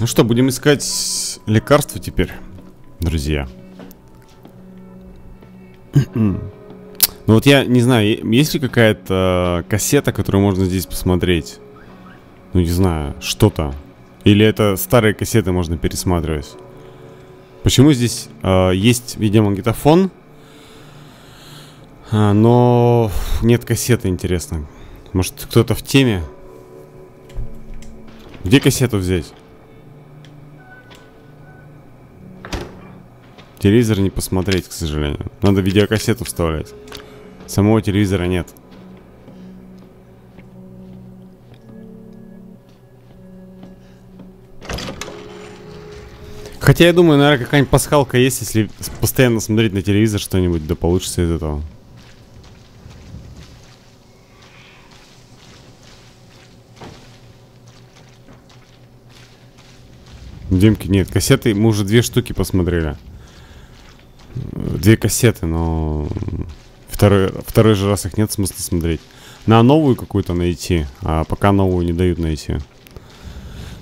Ну что, будем искать лекарства теперь, друзья. Ну вот я не знаю, есть ли какая-то кассета, которую можно здесь посмотреть? Ну не знаю, что-то. Или это старые кассеты можно пересматривать? Почему здесь есть, видимо, магнитофон, но нет кассеты, интересно. Может, кто-то в теме? Где кассету взять? Телевизор не посмотреть, к сожалению. Надо видеокассету вставлять. Самого телевизора нет. Хотя я думаю, наверное, какая-нибудь пасхалка есть, если постоянно смотреть на телевизор что-нибудь, да получится из этого. Демки нет. Кассеты мы уже две штуки посмотрели. Две кассеты, но второй же раз их нет смысла смотреть. Надо новую какую-то найти, а пока новую не дают найти.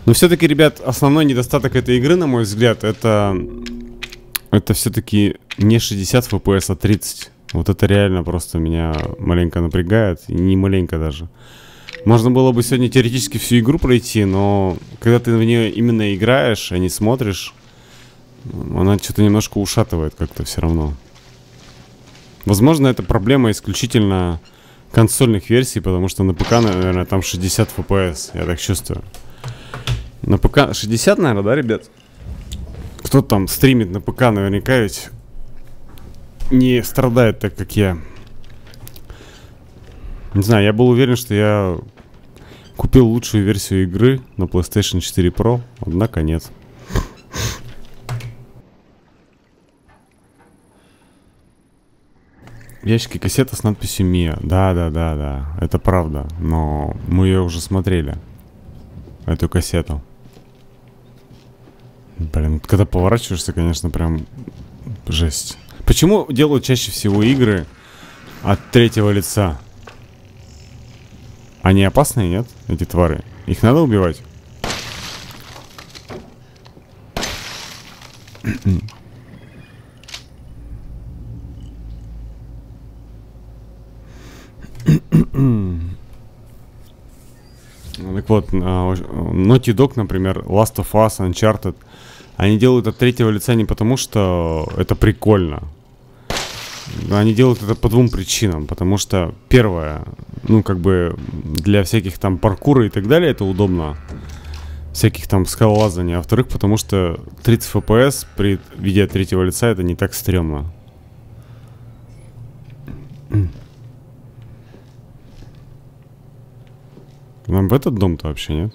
Но все-таки, ребят, основной недостаток этой игры, на мой взгляд, это все-таки не 60 FPS, а 30. Вот это реально просто меня маленько напрягает. И не маленько даже. Можно было бы сегодня теоретически всю игру пройти, но когда ты в нее именно играешь, а не смотришь, она что-то немножко ушатывает как-то все равно. Возможно, это проблема исключительно консольных версий, потому что на ПК, наверное, там 60 FPS, я так чувствую. На ПК 60, наверное, да, ребят? Кто там стримит на ПК, наверняка ведь не страдает так, как я. Не знаю, я был уверен, что я купил лучшую версию игры на PlayStation 4 Pro, однако нет. Ящики кассета с надписью Мия. Да, это правда. Но мы ее уже смотрели, эту кассету. Блин, когда поворачиваешься, конечно, прям жесть. Почему делают чаще всего игры от третьего лица? Они опасные, нет? Эти твары. Их надо убивать? Так вот, Naughty Dog, например, Last of Us, Uncharted, они делают от третьего лица не потому, что это прикольно. Они делают это по двум причинам. Потому что, первое, ну, как бы, для всяких там паркура и так далее это удобно. Всяких там скалолазаний. А во-вторых, потому что 30 FPS при виде от третьего лица это не так стрёмно. Нам в этот дом-то вообще нет?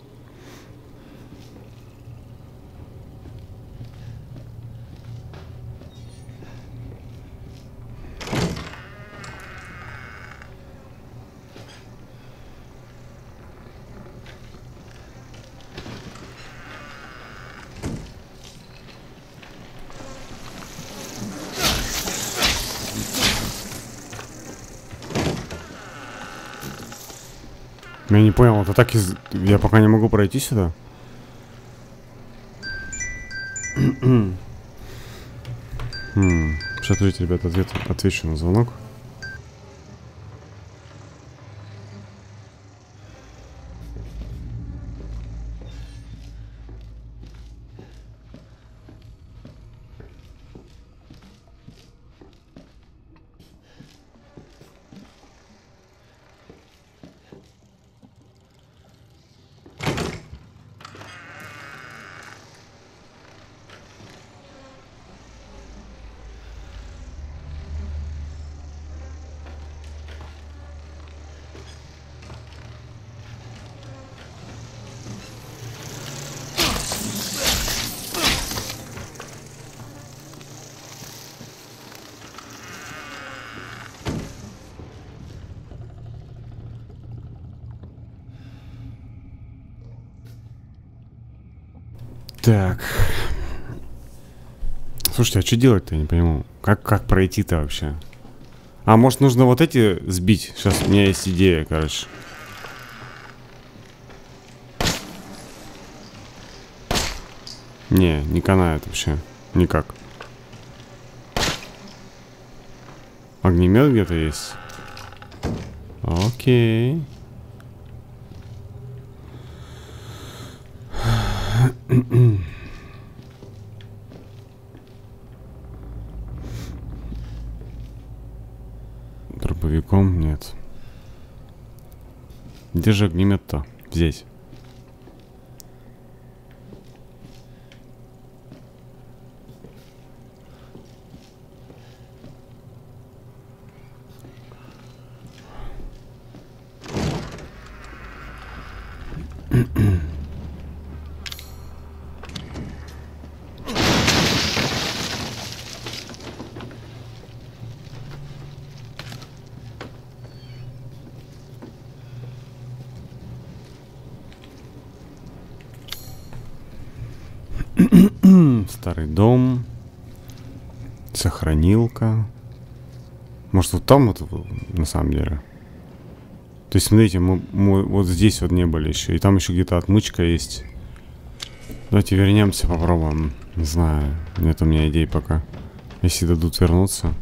Я не понял, это так из... Я пока не могу пройти сюда. Сейчас, видите, ребята, отвечу на звонок. Так. Слушайте, а что делать-то, я не понимаю. Как пройти-то вообще? А, может, нужно вот эти сбить? Сейчас у меня есть идея, короче. Не, не канает вообще. Никак. Огнемет где-то есть? Окей. Дробовиком нет. Где же огнемет-то? Здесь. Старый дом. Сохранилка. Может, вот там это было, на самом деле? То есть, смотрите, мы вот здесь вот не были еще. И там еще где-то отмычка есть. Давайте вернемся, попробуем. Не знаю, нет у меня идей пока. Если дадут вернуться.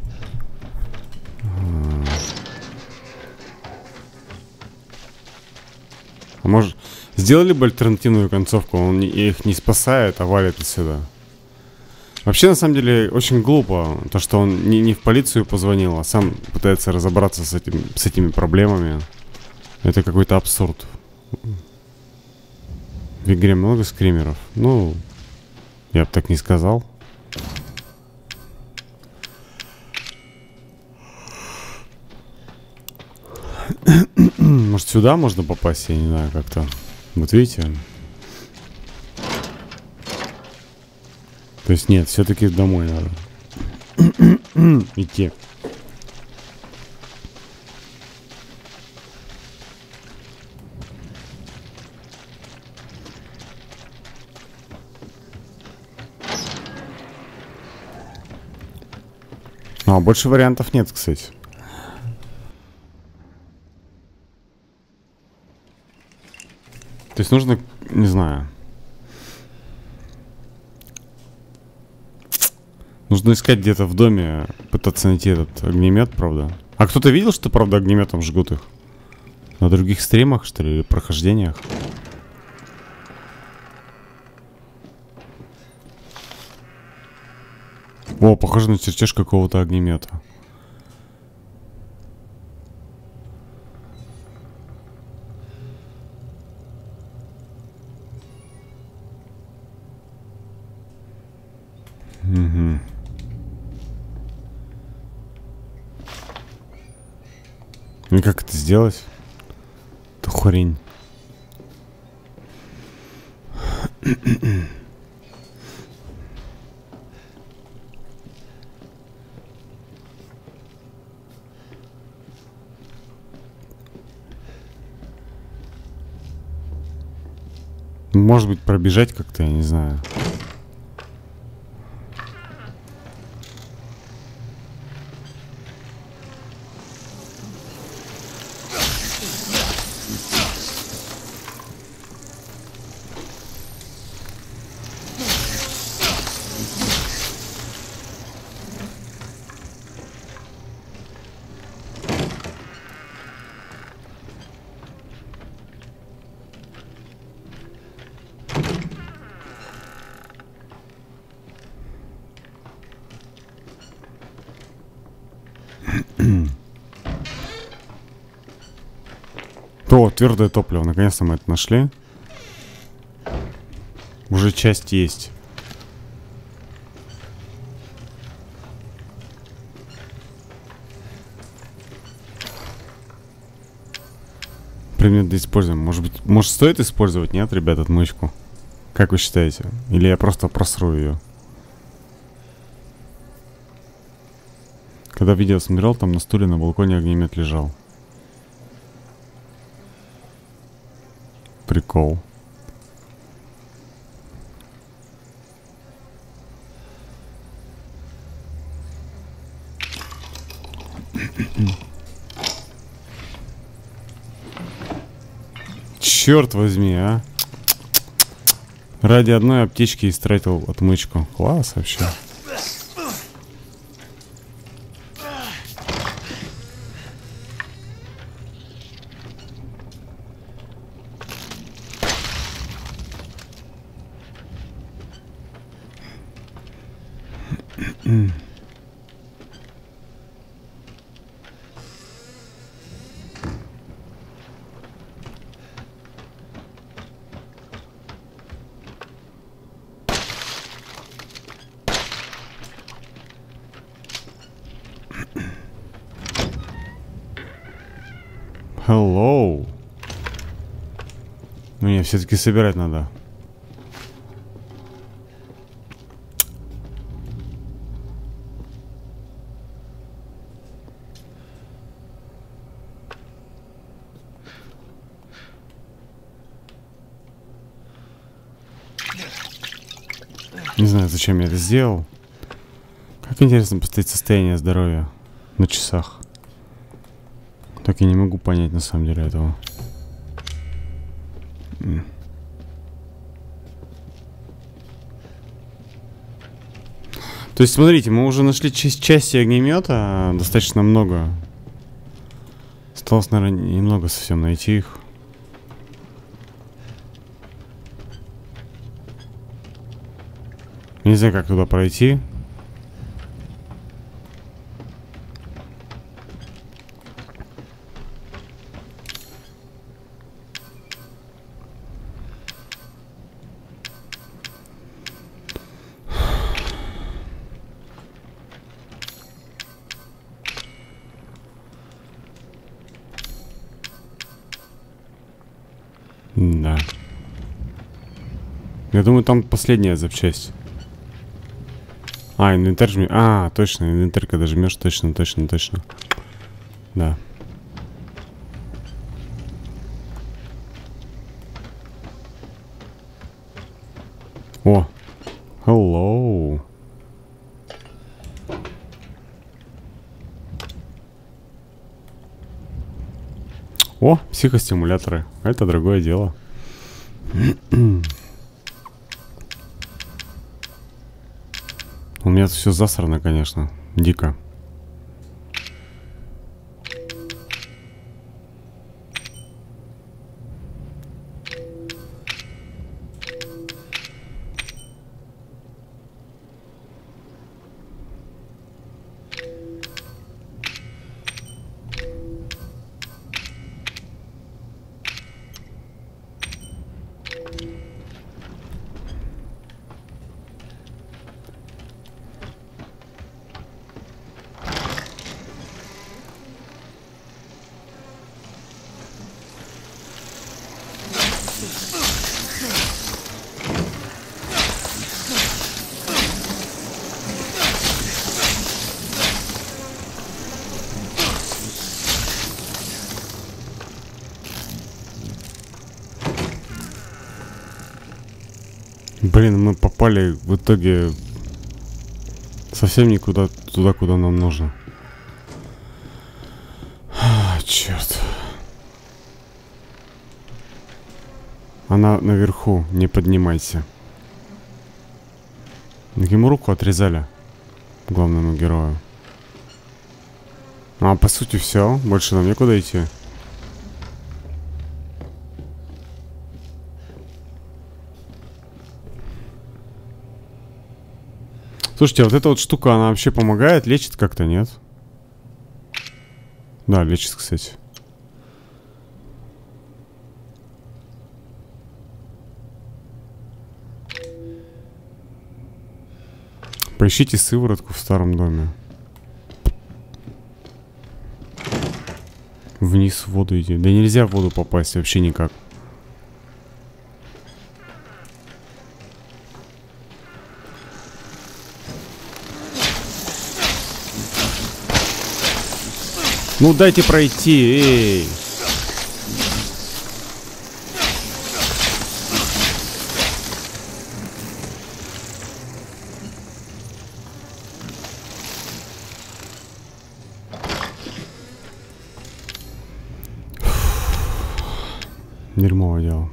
А может, сделали бы альтернативную концовку? Он их не спасает, а валит отсюда. Вообще, на самом деле, очень глупо то, что он не в полицию позвонил, а сам пытается разобраться с этими проблемами. Это какой-то абсурд. В игре много скримеров. Ну, я бы так не сказал. Может, сюда можно попасть? Я не знаю, как-то. Вот видите? То есть нет, все-таки домой надо идти. А, больше вариантов нет, кстати. То есть нужно, не знаю. Нужно искать где-то в доме, пытаться найти этот огнемет, правда. А кто-то видел, что, правда, огнеметом жгут их? На других стримах, что ли, или прохождениях? О, похоже на чертеж какого-то огнемета. Угу. И как это сделать? Это хрень. Может быть, пробежать как-то, я не знаю. О, твердое топливо. Наконец-то мы это нашли. Уже часть есть. Предмет доиспользуем. Может быть, может, стоит использовать, нет, ребят, отмычку? Как вы считаете? Или я просто просру ее? Когда видео смотрел, там на стуле на балконе огнемет лежал. Прикол. Черт возьми, а. Ради одной аптечки истратил отмычку. Класс вообще. Hello. Мне все-таки собирать надо. Не знаю, зачем я это сделал. Как интересно посмотреть состояние здоровья на часах. Так я не могу понять на самом деле этого. То есть, смотрите, мы уже нашли части огнемета, достаточно много. Осталось, наверное, немного совсем найти их. Не знаю, как туда пройти. Да. Я думаю, там последняя запчасть. А, инвентарь жми. А, точно, инвентарь, когда жмешь, точно. Да. О. Hello. О, психостимуляторы. Это другое дело. У меня тут все засрано, конечно. Дико. Блин, мы попали в итоге совсем никуда туда, куда нам нужно. А, черт. Она наверху, не поднимайся. Ему руку отрезали, главному герою. А по сути все, больше нам некуда идти. Слушайте, а вот эта вот штука, она вообще помогает? Лечит как-то, нет? Да, лечит, кстати. Поищите сыворотку в старом доме. Вниз в воду иди. Да нельзя в воду попасть вообще никак. Ну дайте пройти, эй! Дерьмовое дело.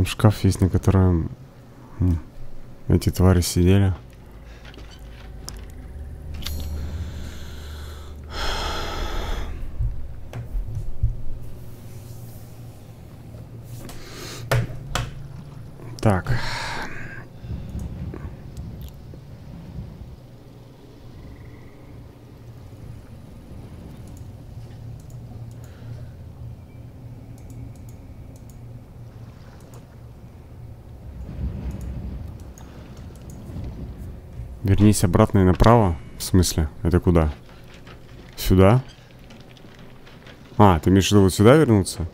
Там шкаф есть, на котором эти твари сидели. Так. Вернись обратно и направо. В смысле? Это куда? Сюда? А, ты имеешь в виду вот сюда вернуться?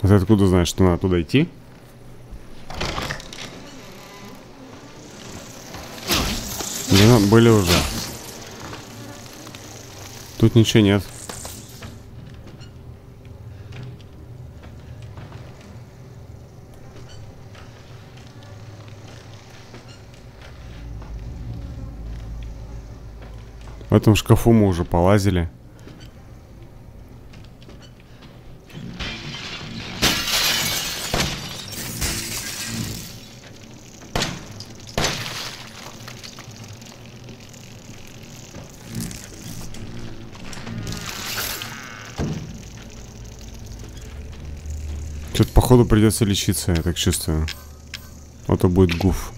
А ты откуда знаешь, что надо туда идти? Ну, были уже. Тут ничего нет. В этом шкафу мы уже полазили. Что-то, походу, придется лечиться, я так чувствую. Вот это будет гуф.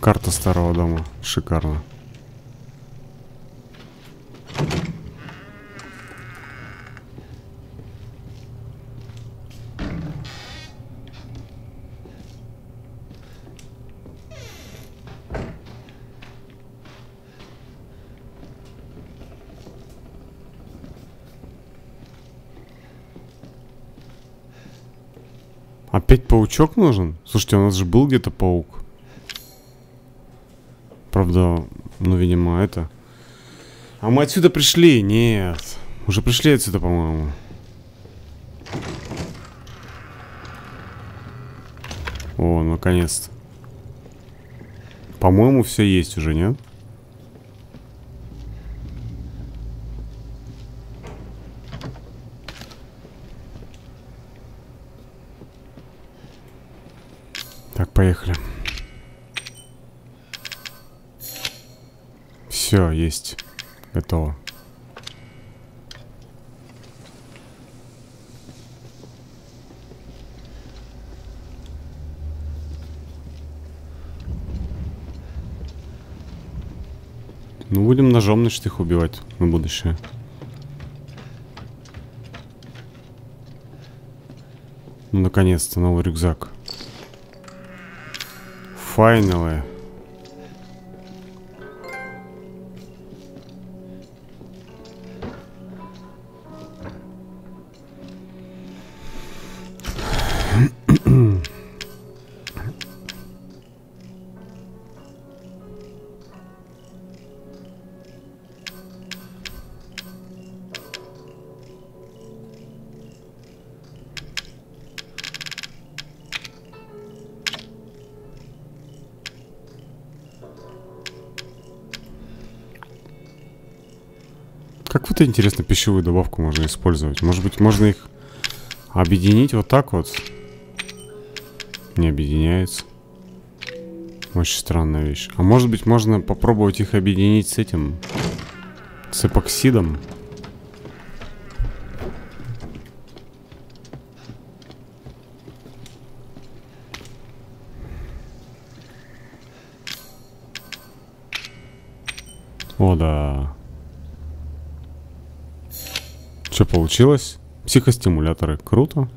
Карта старого дома. Шикарно. Опять паучок нужен? Слушайте, у нас же был где-то паук. Правда, ну, видимо, это... А мы отсюда пришли? Нет. Уже пришли отсюда, по-моему. О, наконец-то. По-моему, все есть уже, нет? Так, поехали. Все, есть. Готово. Ну, будем ножом, значит, их убивать на будущее. Ну, наконец-то, новый рюкзак. Finally. Какую-то, интересно, пищевую добавку можно использовать. Может быть, можно их объединить вот так вот. Не объединяется. Очень странная вещь. А может быть, можно попробовать их объединить с этим. С эпоксидом. О, да. Что получилось? Психостимуляторы. Круто.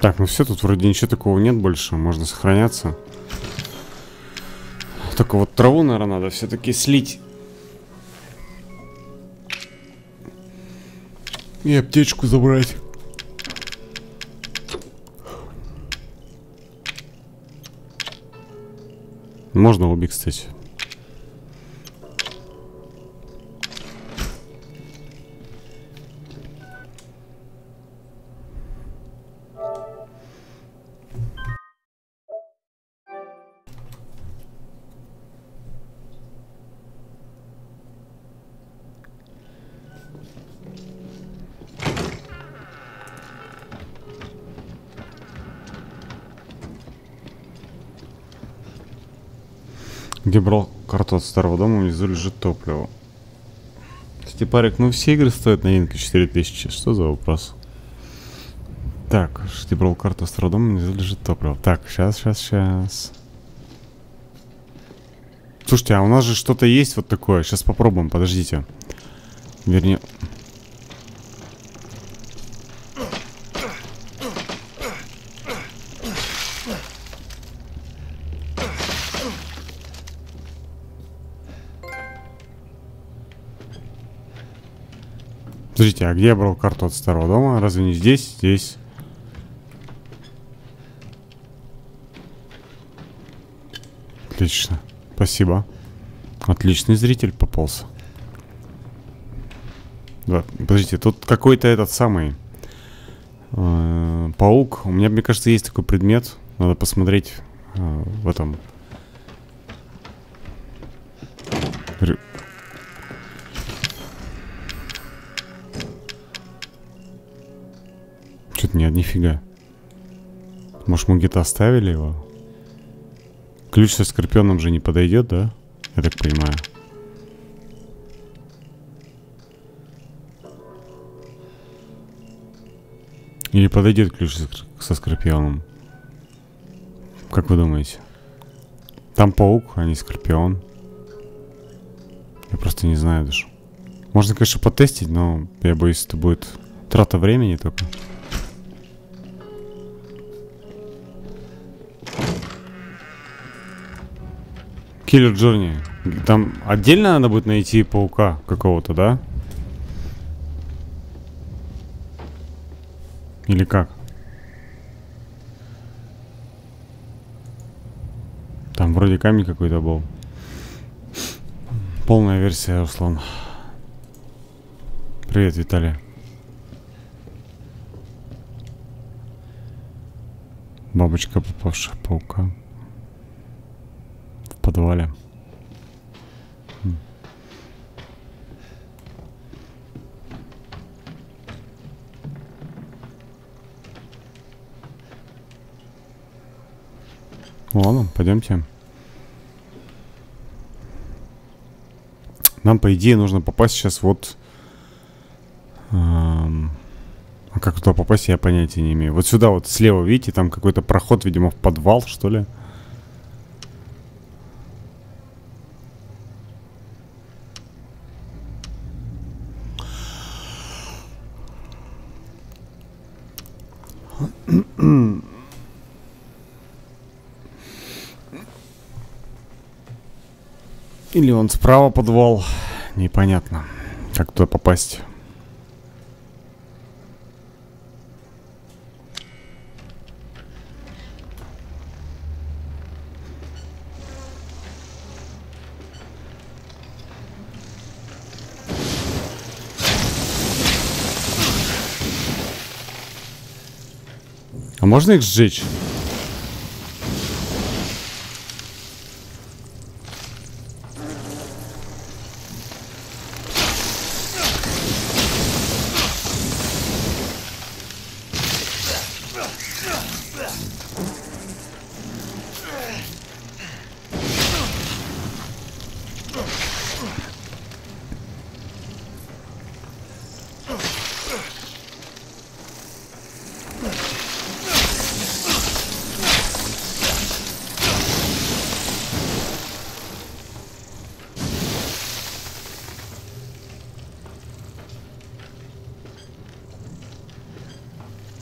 Так, ну все, тут вроде ничего такого нет больше. Можно сохраняться. Только вот траву, наверное, надо все-таки слить. И аптечку забрать. Можно убить, кстати. Где брал карту от старого дома, внизу лежит топливо. Степарик, ну все игры стоят новинка 4000. Что за вопрос? Так, где брал карту от старого дома, внизу лежит топливо. Так, сейчас. Слушайте, а у нас же что-то есть вот такое. Сейчас попробуем, подождите. Вернее... Подождите, а где я брал карту от старого дома? Разве не здесь? Здесь. Отлично. Спасибо. Отличный зритель попался. Да, подождите, тут какой-то этот самый паук. У меня, мне кажется, есть такой предмет. Надо посмотреть в этом. Что-то нет, нифига. Может, мы где-то оставили его? Ключ со скорпионом же не подойдет, да? Я так понимаю. Или подойдет ключ со скорпионом? Как вы думаете? Там паук, а не скорпион. Я просто не знаю даже. Можно, конечно, потестить, но я боюсь, это будет трата времени только. Киллер Джорни. Там отдельно надо будет найти паука какого-то, да? Или как? Там вроде камень какой-то был. Полная версия, Руслан. Привет, Виталий. Бабочка, попавшая в паука. Подвале. Ладно, пойдемте. Нам, по идее, нужно попасть сейчас вот... А как туда попасть, я понятия не имею. Вот сюда вот слева, видите, там какой-то проход, видимо, в подвал, что ли. Или он справа подвал. Непонятно, как туда попасть. А можно их сжечь?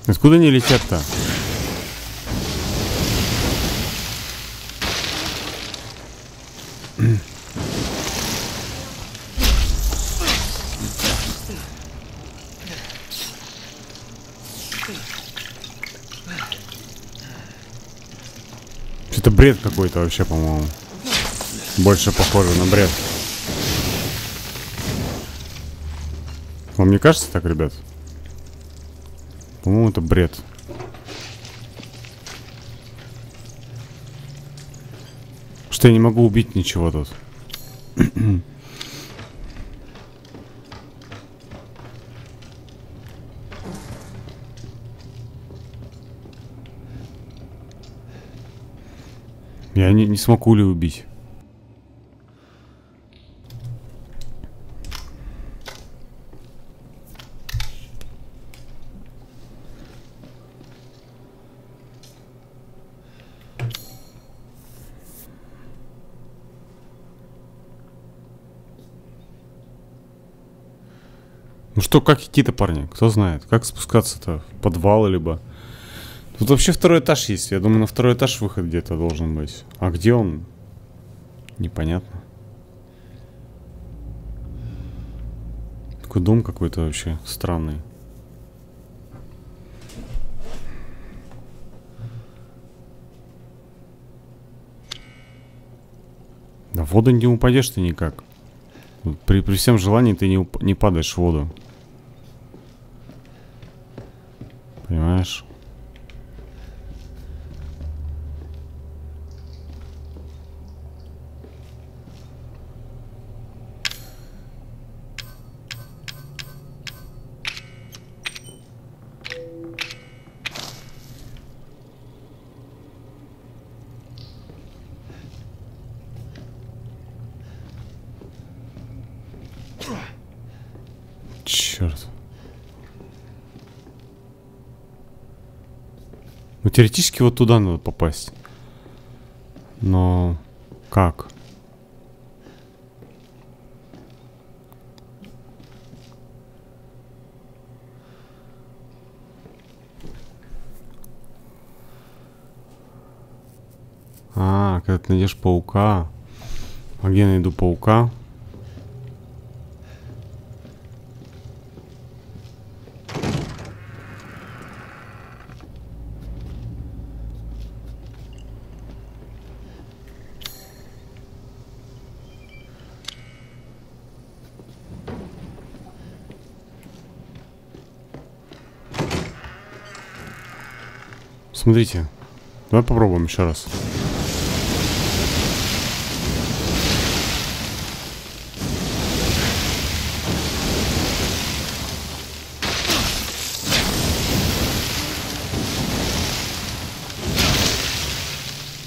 Откуда они летят-то? Что-то бред какой-то вообще, по-моему. Больше похоже на бред. Вам не кажется так, ребят? По-моему, это бред. Что я не могу убить ничего тут. Я не смогу ли убить? Ну что, как идти-то, парни? Кто знает? Как спускаться-то? В подвал либо? Тут вообще второй этаж есть. Я думаю, на второй этаж выход где-то должен быть. А где он? Непонятно. Такой дом какой-то вообще странный. Да в воду не упадешь ты никак. При всем желании ты не падаешь в воду. Понимаешь? Теоретически вот туда надо попасть. Но как? А, когда ты найдешь паука. А где я найду паука? Смотрите, давай попробуем еще раз.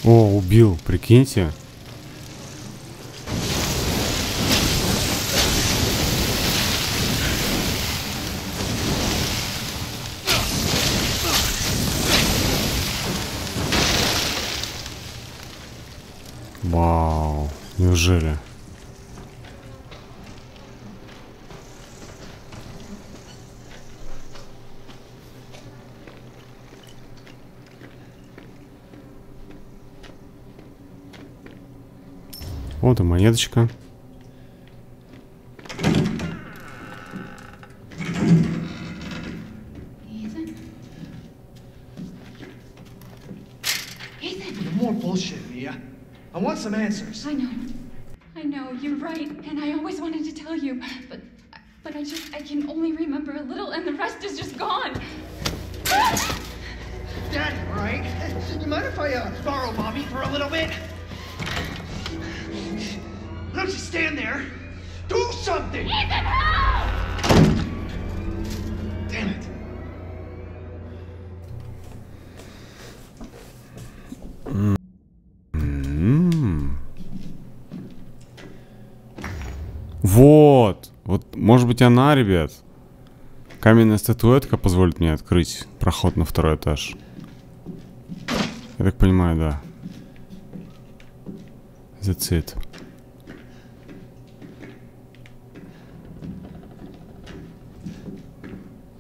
О, убил, прикиньте. Вау, неужели? Вот и монеточка. I know, you're right, and I always wanted to tell you, but I can only remember a little, and the rest is just gone. Daddy, right? You mind if I borrow mommy for a little bit? Why don't you stand there? Do something! Ethan, help! Damn it. Вот, может быть она, ребят. Каменная статуэтка позволит мне открыть проход на второй этаж. Я так понимаю, да. Зацит.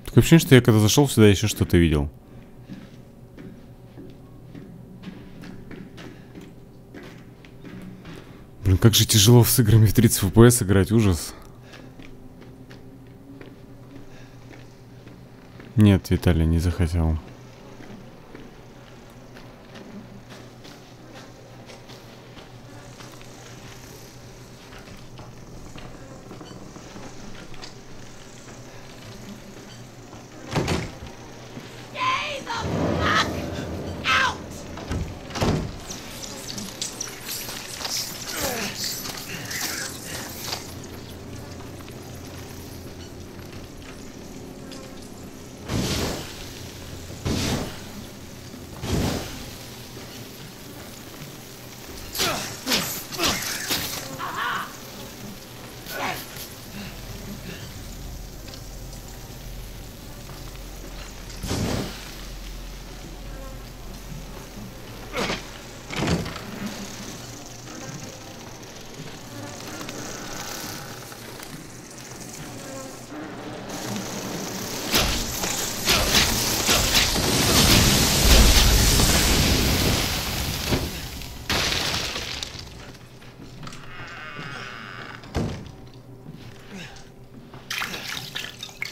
Такое ощущение, что я когда зашел сюда, еще что-то видел. Блин, как же тяжело с играми в 30 FPS играть, ужас. Нет, Виталий, не захотел.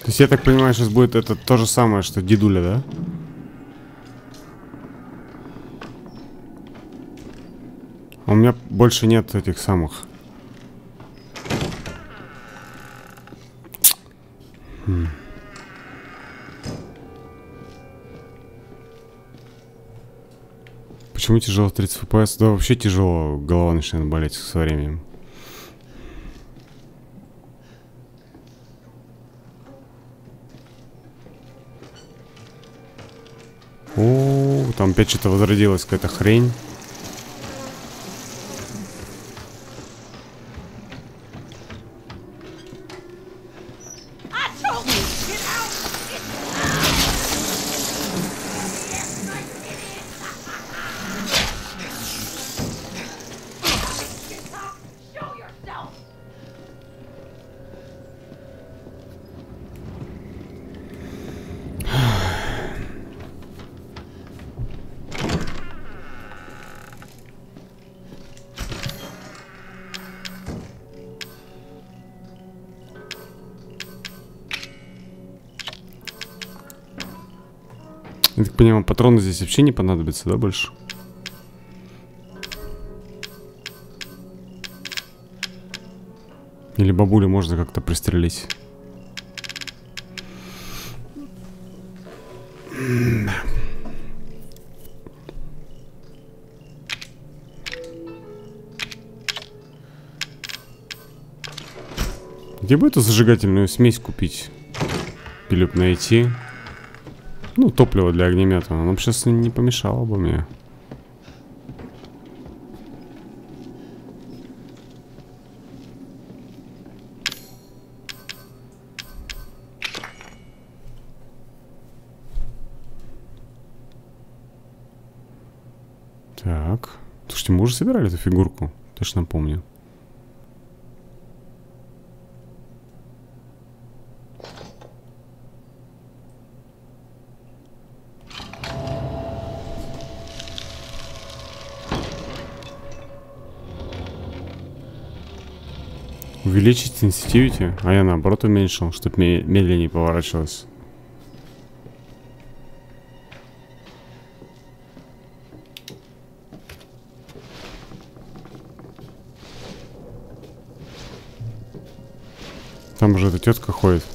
То есть я так понимаю, сейчас будет это то же самое, что дедуля, да? У меня больше нет этих самых. Почему тяжело 30 FPS? Да вообще тяжело, голова начинает болеть со временем. О, там опять что-то возродилось, какая-то хрень. Я так понимаю, патроны здесь вообще не понадобятся, да, больше? Или бабулю можно как-то пристрелить? Где бы эту зажигательную смесь купить? Или бы найти... Ну, топливо для огнемета. Оно бы сейчас не помешало бы мне. Так. Слушайте, мы уже собирали эту фигурку. Точно помню. Увеличить sensitivity, а я наоборот уменьшил, чтобы медленнее поворачивалось. Там уже эта тетка ходит.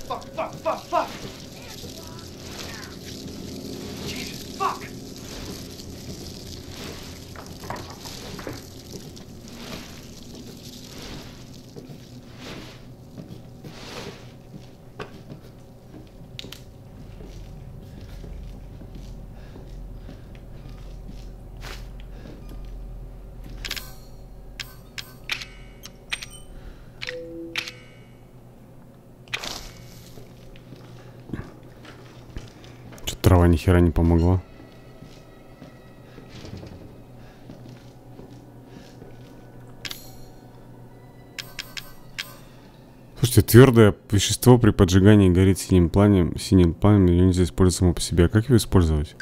Трава ни хера не помогла. Слушайте, твердое вещество при поджигании горит синим пламенем. Синим пламенем ее нельзя использовать само по себе. А как его использовать?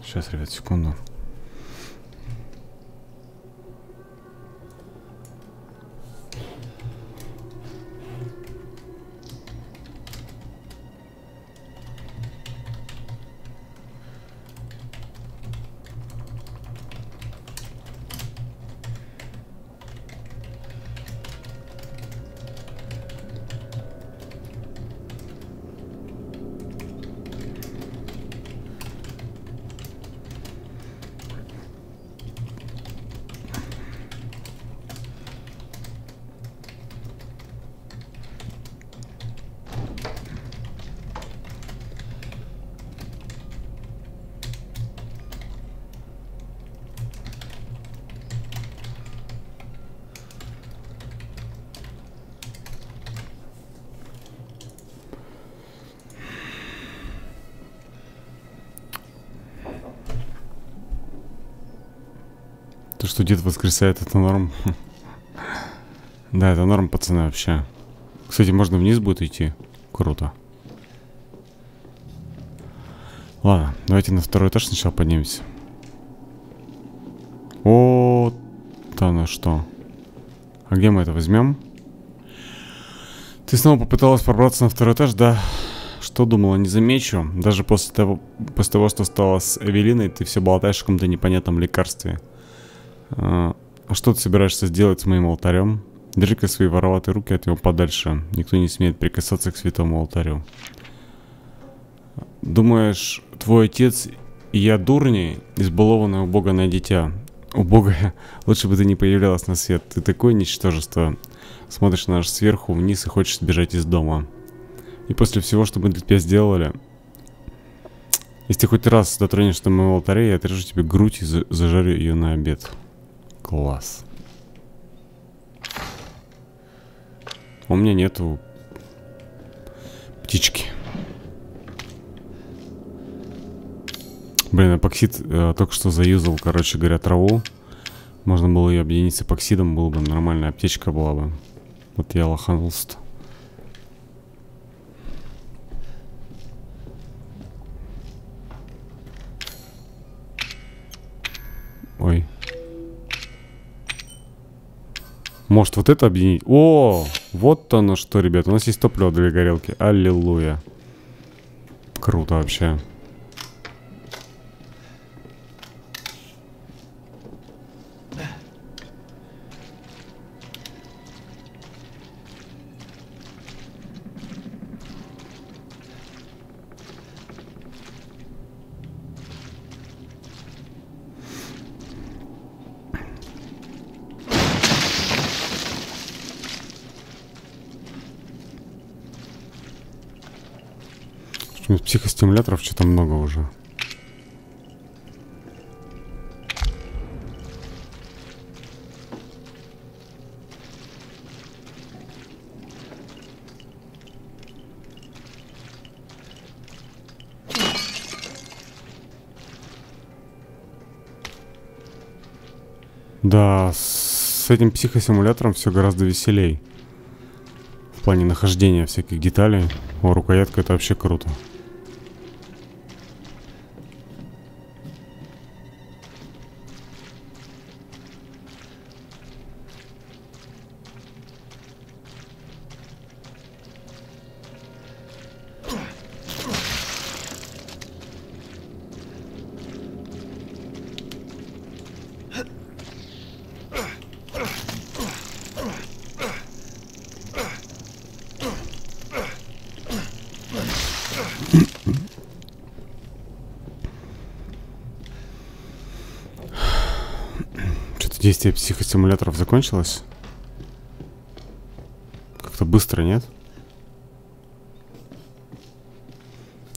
Сейчас, ребят, секунду. То, что дед воскресает, это норм. Да, это норм, пацаны, вообще. Кстати, можно вниз будет идти. Круто. Ладно, давайте на второй этаж сначала поднимемся. Вот оно что. А где мы это возьмем? Ты снова попыталась пробраться на второй этаж, да? Что думала, не замечу. Даже после того, что стало с Эвелиной, ты все болтаешь о каком-то непонятном лекарстве. А что ты собираешься сделать с моим алтарем? Держи-ка свои вороватые руки от него подальше. Никто не смеет прикасаться к святому алтарю. Думаешь, твой отец и я дурни, избалованное убоганное дитя? Убогая, лучше бы ты не появлялась на свет. Ты такое ничтожество. Смотришь на нас сверху вниз и хочешь сбежать из дома. И после всего, что мы для тебя сделали. Если ты хоть раз дотронешься до моего алтаря, я отрежу тебе грудь и зажарю ее на обед. Класс. У меня нету птички. Блин, эпоксид только что заюзал, короче говоря, траву. Можно было ее объединить с эпоксидом, было бы нормальная аптечка была бы. Вот я лоханулся-то. Ой. Может, вот это объединить? О, вот оно что, ребят. У нас есть топливо для горелки. Аллилуйя. Круто вообще. Психостимуляторов что-то много уже. Да, с этим психостимулятором все гораздо веселей. В плане нахождения всяких деталей. О, рукоятка, это вообще круто. Действие психостимуляторов закончилось? Как-то быстро, нет?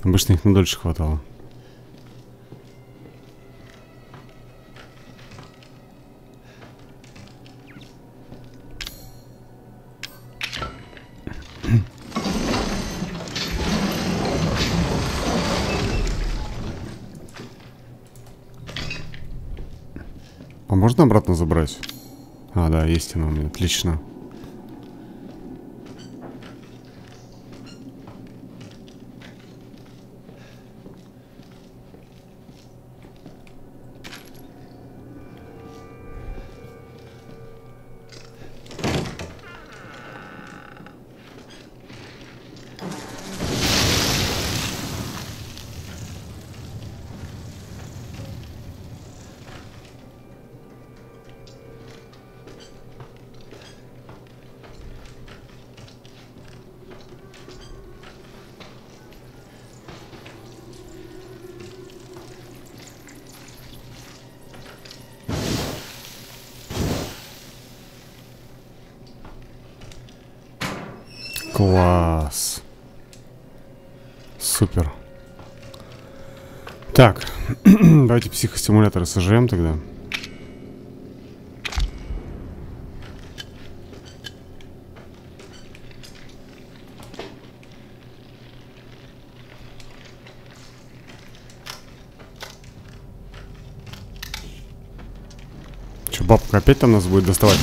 Обычно их надольше хватало. Можно обратно забрать? А, да, есть она у меня. Отлично. Класс. Супер. Так, давайте психостимуляторы сожжем тогда. Бабка опять там нас будет доставать.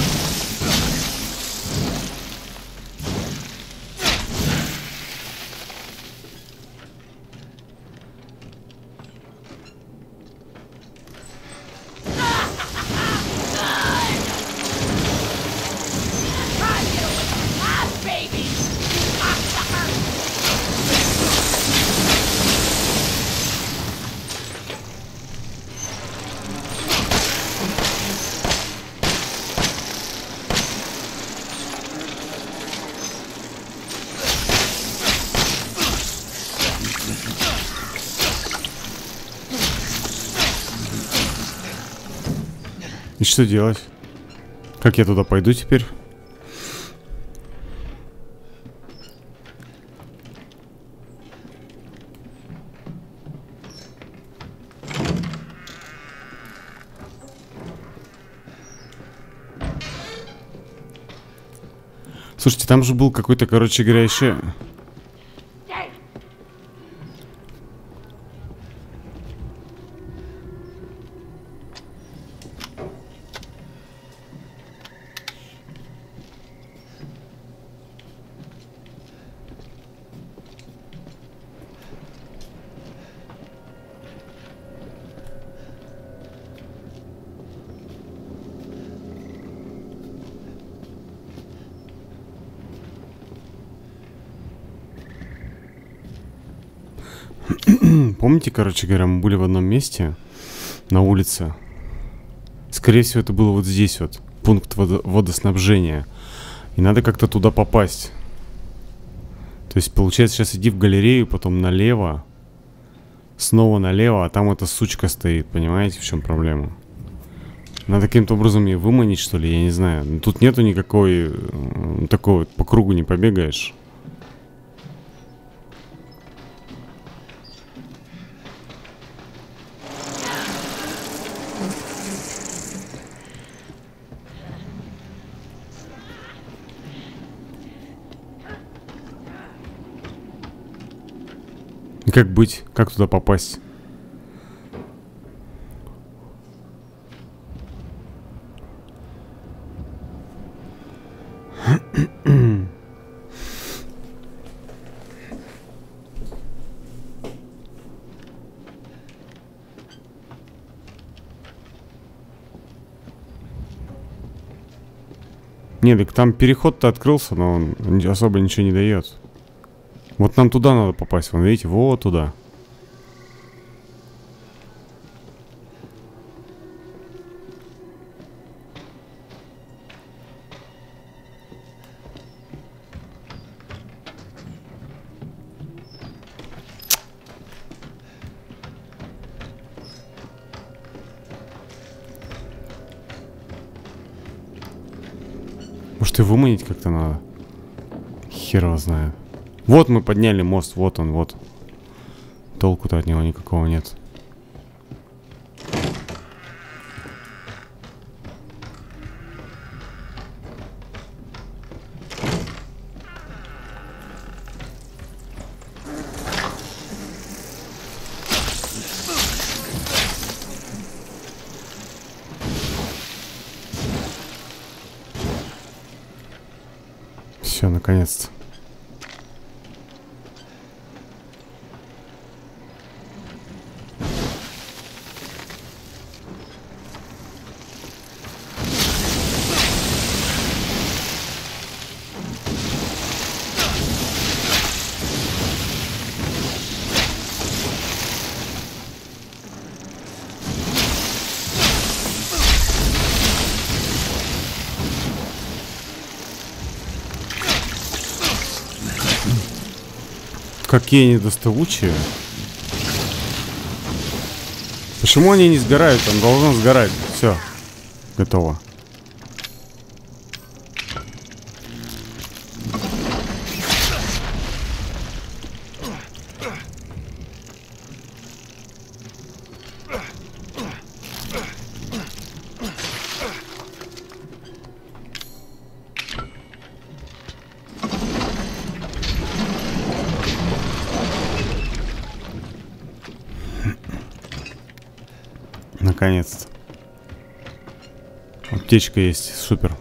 И что делать? Как я туда пойду теперь? Слушайте, там же был какой-то, короче говоря, еще... Помните, короче говоря, мы были в одном месте на улице. Скорее всего, это было вот здесь вот. Пункт водоснабжения. И надо как-то туда попасть. То есть, получается, сейчас иди в галерею, потом налево. Снова налево, а там эта сучка стоит. Понимаете, в чем проблема? Надо каким-то образом ее выманить, что ли, я не знаю. Тут нету никакой... Такого, по кругу не побегаешь. Как быть? Как туда попасть? Не, так там переход-то открылся, но он особо ничего не дает. Вот нам туда надо попасть, вон, видите, вот туда. Может, и выманить как-то надо? Хер его знает. Вот мы подняли мост, вот он, вот. Толку-то от него никакого нет. Все, наконец-то. Какие недоставучие. Почему они не сгорают? Он должен сгорать. Все. Готово. Наконец-то. Аптечка есть, супер.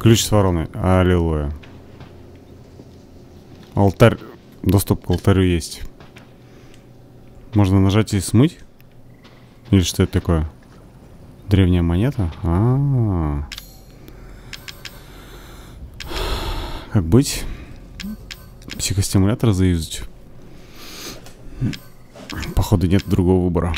Ключ с вороной, аллилуйя. Алтарь, доступ к алтарю есть. Можно нажать и смыть? Или что это такое? Древняя монета? А-а-а. Как быть? Психостимулятор заюзать? Походу нет другого выбора.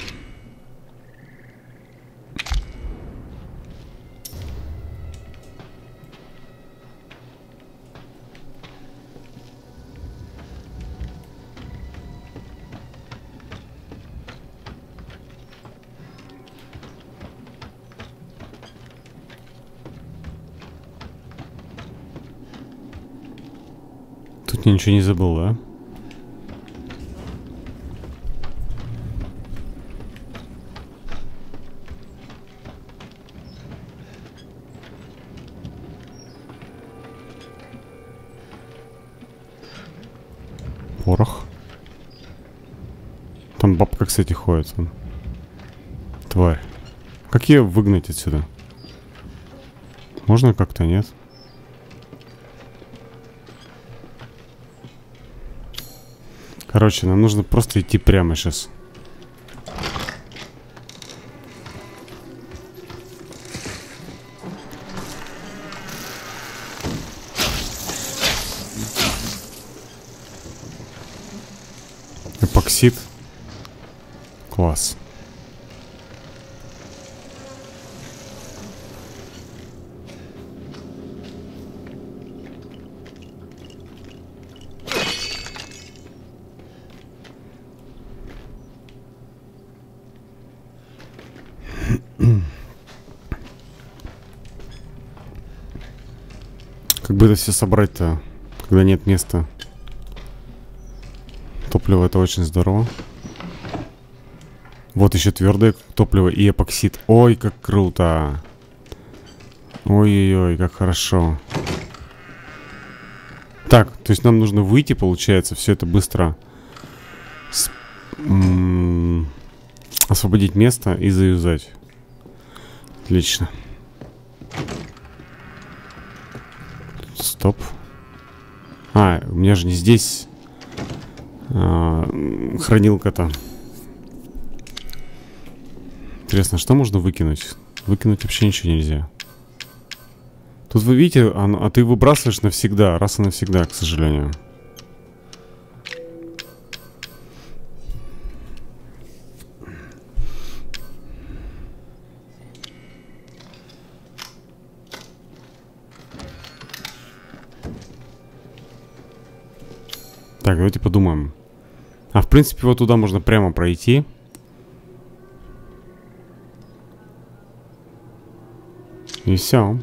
Я ничего не забыл, да? Порох. Там бабка, кстати, ходит. Тварь. Как ее выгнать отсюда? Можно как-то, нет? Короче, нам нужно просто идти прямо сейчас. Эпоксид. Класс. Как бы это все собрать-то, когда нет места? Топливо — это очень здорово. Вот еще твердое топливо и эпоксид. Ой, как круто. Ой-ой-ой, как хорошо. Так, то есть нам нужно выйти, получается, все это быстро. Освободить место и заюзать. Отлично. Стоп. А, у меня же не здесь хранилка-то. Интересно, что можно выкинуть? Выкинуть вообще ничего нельзя. Тут вы видите, а ты выбрасываешь навсегда, раз и навсегда, к сожалению. Так, давайте подумаем. А, в принципе, вот туда можно прямо пройти. И все.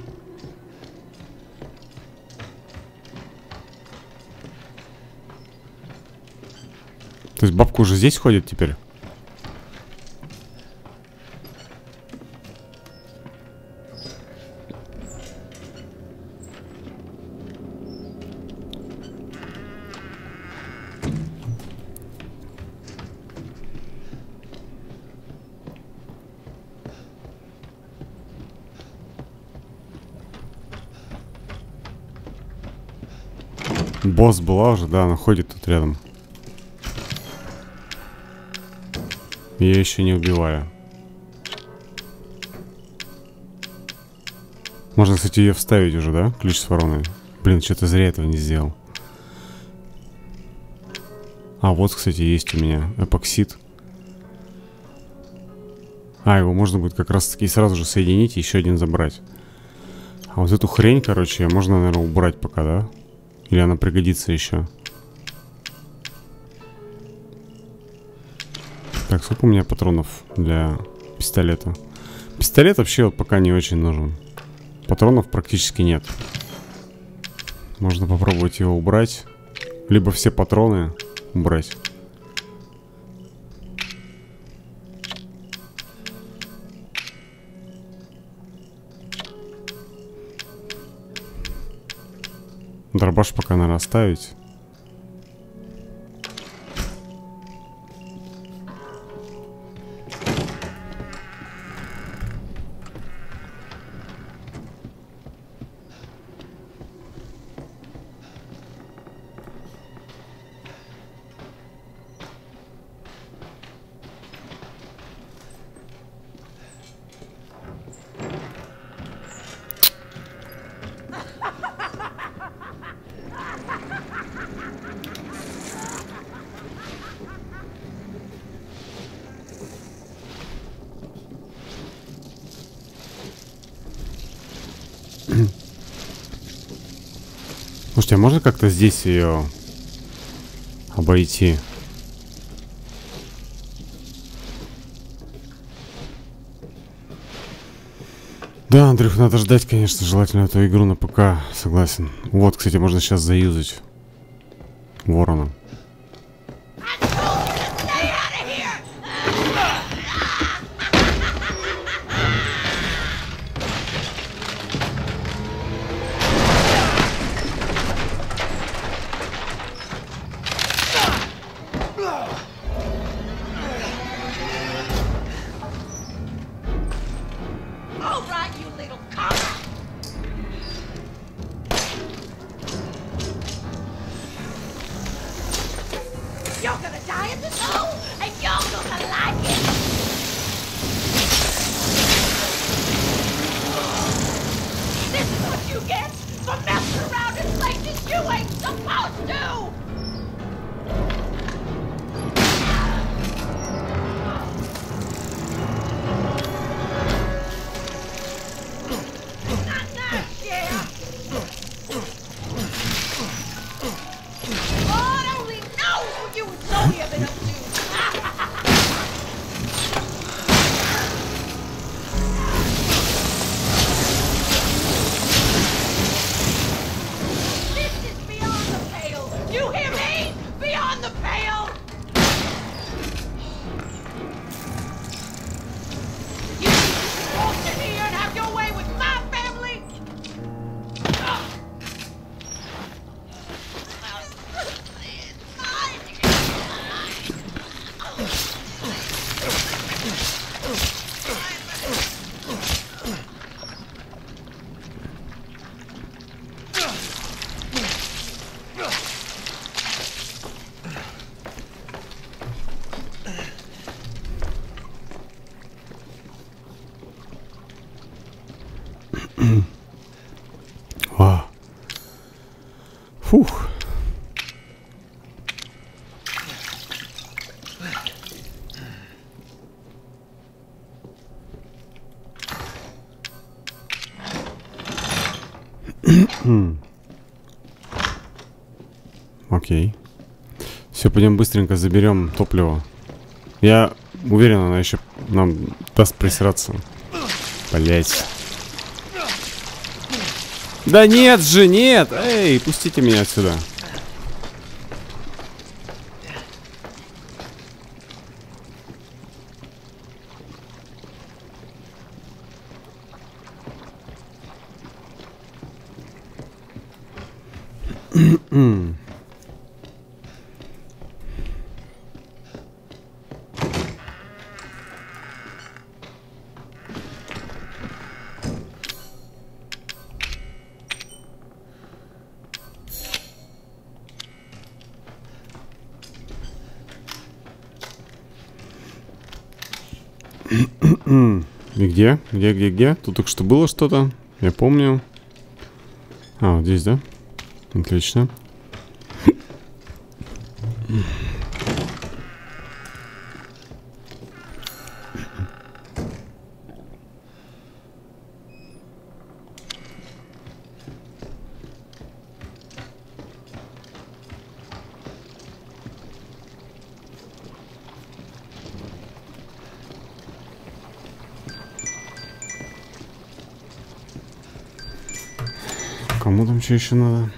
То есть бабка уже здесь ходит теперь? Босс была уже, да, она ходит тут рядом. Ее еще не убивали. Можно, кстати, ее вставить уже, да? Ключ с вороной. Блин, что-то зря этого не сделал. А вот, кстати, есть у меня эпоксид. А, его можно будет как раз таки сразу же соединить и еще один забрать. А вот эту хрень, короче, можно, наверное, убрать пока, да? Или она пригодится еще? Так, сколько у меня патронов для пистолета? Пистолет вообще вот пока не очень нужен. Патронов практически нет. Можно попробовать его убрать. Либо все патроны убрать. Дробаш пока надо оставить. Слушайте, а можно как-то здесь ее обойти? Да, Андрюх, надо ждать, конечно, желательно эту игру на ПК, согласен. Вот, кстати, можно сейчас заюзать ворона. Фух. Окей. Все, пойдем быстренько заберем топливо. Я уверен, она еще нам даст присраться. Блять. Да нет же, нет! Эй, пустите меня отсюда. И где? Где? Тут только что было что-то. Я помню. А, вот здесь, да? Отлично. Кому там что еще надо?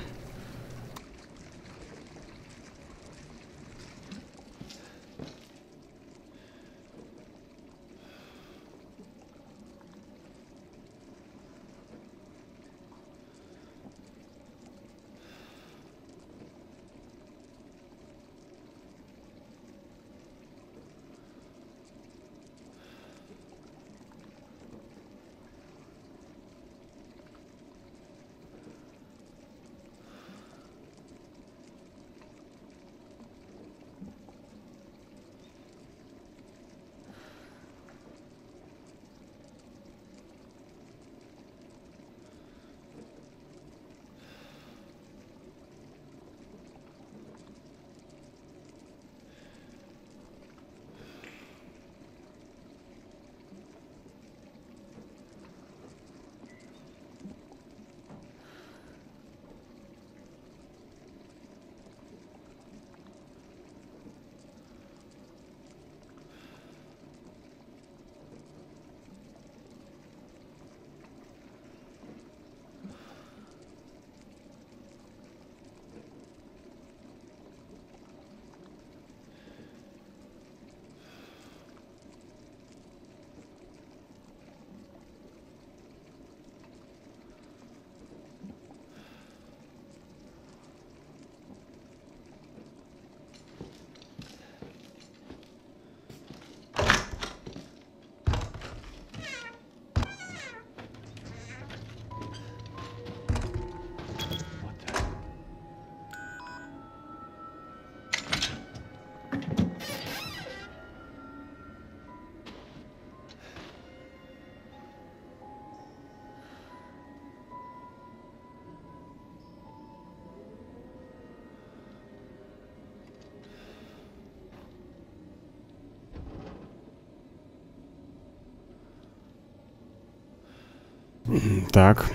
Так,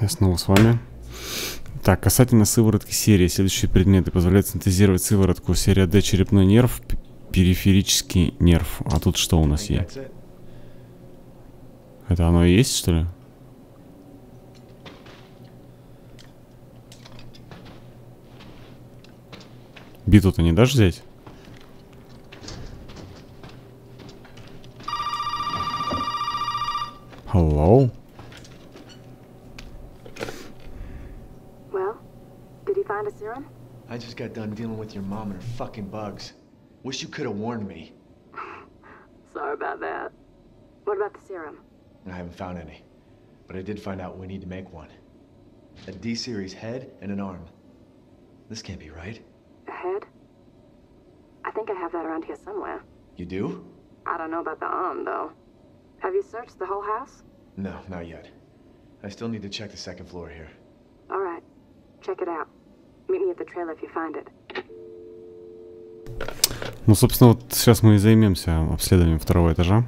я снова с вами. Так, касательно сыворотки серии. Следующие предметы позволяют синтезировать сыворотку. Серия D — черепной нерв, периферический нерв. А тут что у нас есть? Это оно и есть, что ли? Биту-то не дашь взять? Hello? Well, did he find a serum? I just got done dealing with your mom and her fucking bugs. Wish you could have warned me. Sorry about that. What about the serum? I haven't found any, but I did find out we need to make one. A D-series head and an arm. This can't be right. A head? I think I have that around here somewhere. You do? I don't know about the arm, though. Have you searched the whole house? No, not yet. I still need to check the second floor here. All right. Check it out. Meet me at the trailer if you find it. Ну, собственно, вот сейчас мы и займемся обследованием второго этажа.